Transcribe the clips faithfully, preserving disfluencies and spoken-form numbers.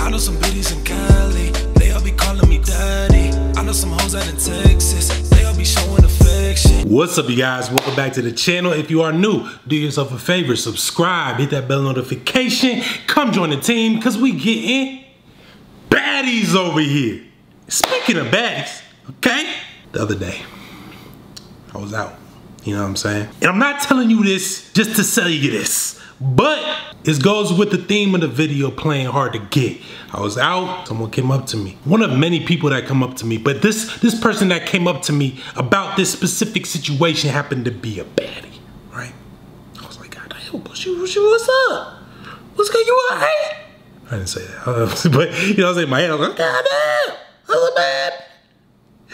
I know some biddies in Cali, they'll be calling me daddy. I know some hoes out in Texas, they'll be showing affection. What's up, you guys? Welcome back to the channel. If you are new, do yourself a favor, subscribe, hit that bell notification, come join the team, because we getting baddies over here. Speaking of baddies, okay? The other day, I was out. You know what I'm saying? And I'm not telling you this just to sell you this, but it goes with the theme of the video, playing hard to get. I was out, someone came up to me. One of many people that come up to me, but this, this person that came up to me about this specific situation happened to be a baddie, right? I was like, God damn, what's up? What's good, you all right? I didn't say that, but you know what I'm saying? My head, I was like, God damn, what's up,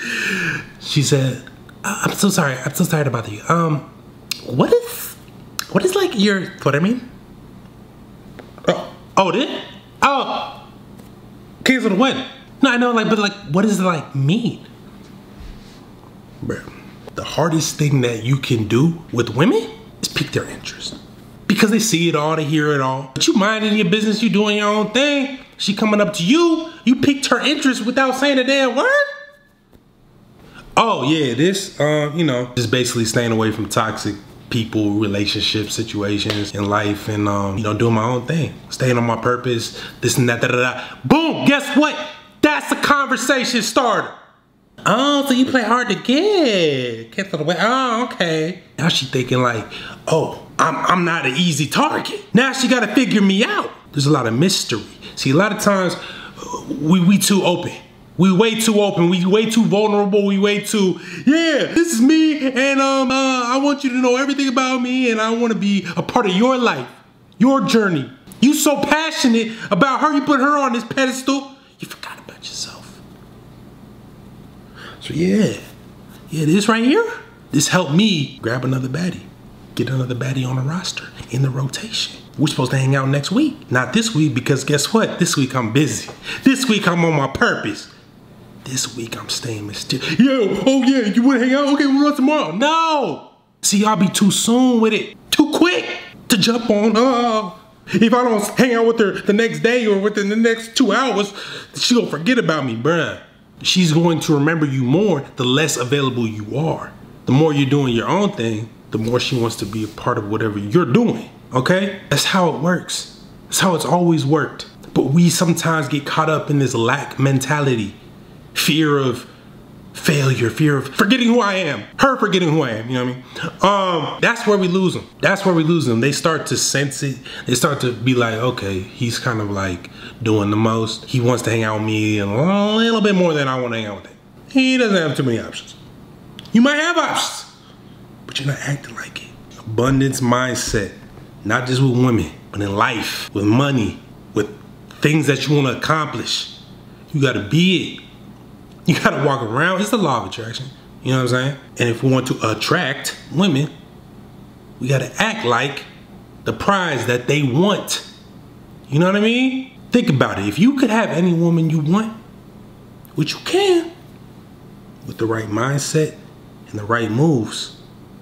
babe? She said, I'm so sorry, I'm so tired about you. Um, what is, what is like your, what I mean? Oh, oh, did? Oh, cancel the wedding. No, I know, like, but like, what does it like mean? Bruh, the hardest thing that you can do with women is pique their interest. Because they see it all, they hear it all. But you minding your business, you doing your own thing. She coming up to you, you piqued her interest without saying a damn word? Oh yeah, this, uh, you know, just basically staying away from toxic people, relationships, situations in life, and um, you know, doing my own thing, staying on my purpose, this and that, da, da, da. Boom, guess what? That's a conversation starter. Oh, so you play hard to get. Cancel the way, oh, okay. Now she thinking like, oh, I'm, I'm not an easy target. Now she gotta figure me out. There's a lot of mystery. See, a lot of times, we, we too open. We way too open, we way too vulnerable, we way too, yeah, this is me, and um, uh, I want you to know everything about me, and I want to be a part of your life, your journey. You so passionate about her, you put her on this pedestal, you forgot about yourself. So yeah, yeah, this right here, this helped me grab another baddie, get another baddie on the roster, in the rotation. We're supposed to hang out next week, not this week, because guess what? This week I'm busy. This week I'm on my purpose. This week I'm staying mysterious. Yo, oh yeah, you wanna hang out? Okay, we'll run tomorrow. No! See, I'll be too soon with it. Too quick to jump on. Oh, if I don't hang out with her the next day or within the next two hours, she'll forget about me, bruh. She's going to remember you more the less available you are. The more you're doing your own thing, the more she wants to be a part of whatever you're doing, okay? That's how it works. That's how it's always worked. But we sometimes get caught up in this lack mentality. Fear of failure, fear of forgetting who I am, her forgetting who I am, you know what I mean? Um, that's where we lose them. That's where we lose them. They start to sense it. They start to be like, okay, he's kind of like doing the most. He wants to hang out with me a little bit more than I want to hang out with him. He doesn't have too many options. You might have options, but you're not acting like it. Abundance mindset, not just with women, but in life, with money, with things that you want to accomplish. You got to be it. You gotta walk around, it's the law of attraction. You know what I'm saying? And if we want to attract women, we gotta act like the prize that they want. You know what I mean? Think about it, if you could have any woman you want, which you can, with the right mindset and the right moves,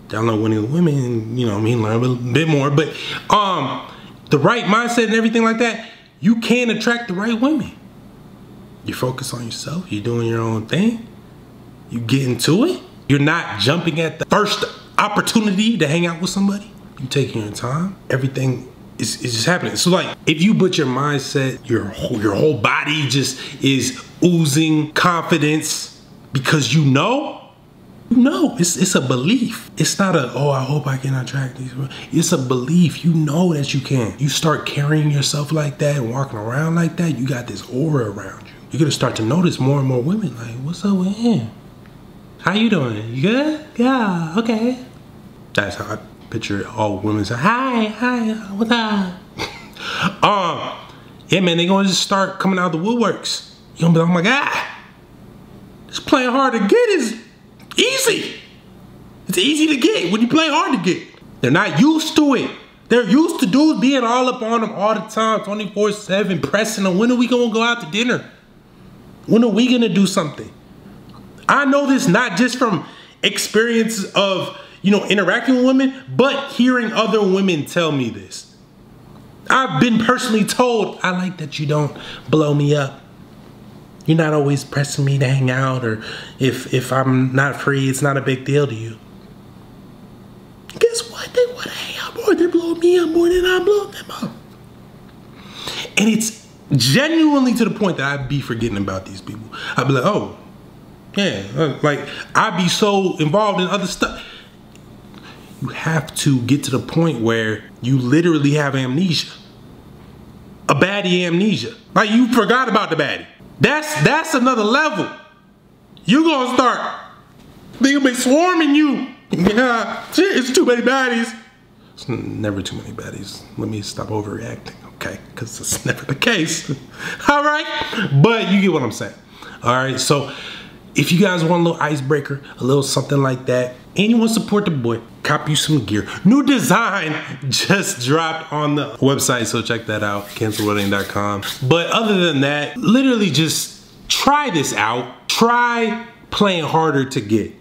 download Winning Women, you know what I mean, learn a bit more, but um, the right mindset and everything like that, you can attract the right women. You focus on yourself, you're doing your own thing, you get into it. You're not jumping at the first opportunity to hang out with somebody. You're taking your time, everything is, is just happening. So like, if you put your mindset, your whole, your whole body just is oozing confidence because you know, you know, it's, it's a belief. It's not a, oh, I hope I can attract these women. It's a belief, you know that you can. You start carrying yourself like that and walking around like that, you got this aura around you. You're gonna start to notice more and more women like, what's up with him? How you doing? You good? Yeah, okay. That's how I picture all women say, hi, hi, what's up? um, yeah, man, they gonna just start coming out of the woodworks. You're gonna be like, oh my God, this playing hard to get is easy. It's easy to get when you play hard to get. They're not used to it. They're used to dudes being all up on them all the time, twenty-four seven, pressing them. When are we gonna go out to dinner? When are we gonna do something? I know this not just from experience of, you know, interacting with women, but hearing other women tell me this. I've been personally told, I like that you don't blow me up. You're not always pressing me to hang out, or if, if I'm not free, it's not a big deal to you. Guess what? They want to hang out more. They're blowing me up more than I'm blowing them up. And it's genuinely to the point that I'd be forgetting about these people. I'd be like, oh, yeah. Like, I'd be so involved in other stuff. You have to get to the point where you literally have amnesia. A baddie amnesia. Like, you forgot about the baddie. That's that's another level. You gonna start. They'll be swarming you. Yeah, it's too many baddies. It's never too many baddies. Let me stop overreacting, okay? Because it's never the case. All right, but you get what I'm saying. All right, so if you guys want a little icebreaker, a little something like that, and you want to support the boy, cop you some gear. New design just dropped on the website, so check that out, cancel wedding dot com. But other than that, literally just try this out. Try playing harder to get.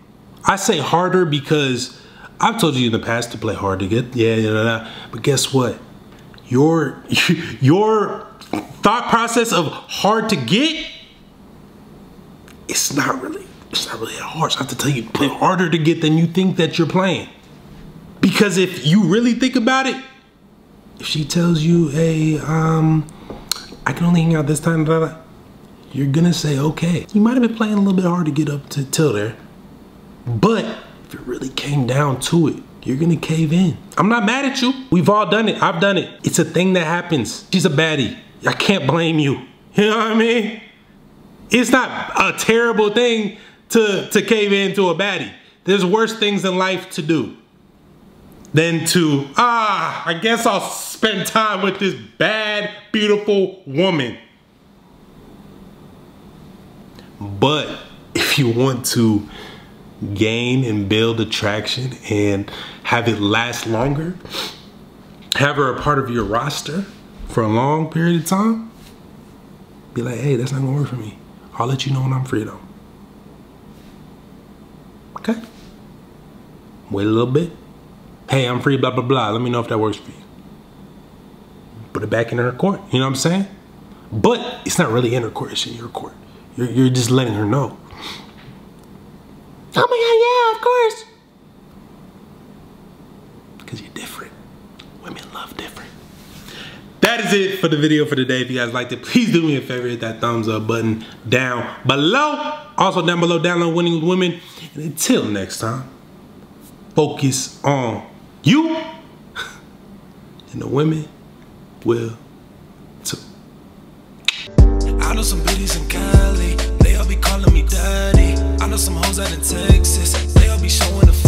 I say harder because I've told you in the past to play hard to get. Yeah, yeah, yeah. But guess what? Your, your thought process of hard to get, it's not really, it's not really that hard. So I have to tell you, play harder to get than you think that you're playing. Because if you really think about it, if she tells you, hey, um, I can only hang out this time, blah, blah, you're gonna say, okay. You might have been playing a little bit hard to get up to till there. But if it really came down to it, you're gonna cave in. I'm not mad at you. We've all done it. I've done it. It's a thing that happens. She's a baddie. I can't blame you. You know what I mean? It's not a terrible thing to, to cave in to a baddie. There's worse things in life to do than to, ah, I guess I'll spend time with this bad, beautiful woman. But if you want to gain and build attraction and have it last longer, have her a part of your roster for a long period of time, be like, hey, that's not gonna work for me. I'll let you know when I'm free though. Okay? Wait a little bit. Hey, I'm free, blah, blah, blah. Let me know if that works for you. Put it back in her court, you know what I'm saying? But it's not really in her court, it's in your court. You're, you're just letting her know. Oh my God, yeah, of course. Because you're different. Women love different. That is it for the video for today. If you guys liked it, please do me a favor, hit that thumbs up button down below. Also down below, download Winning With Women. And until next time, focus on you. And the women will too. I know some bitches in Cali. They all be calling me daddy. I know some hoes out in Texas. They all be showing the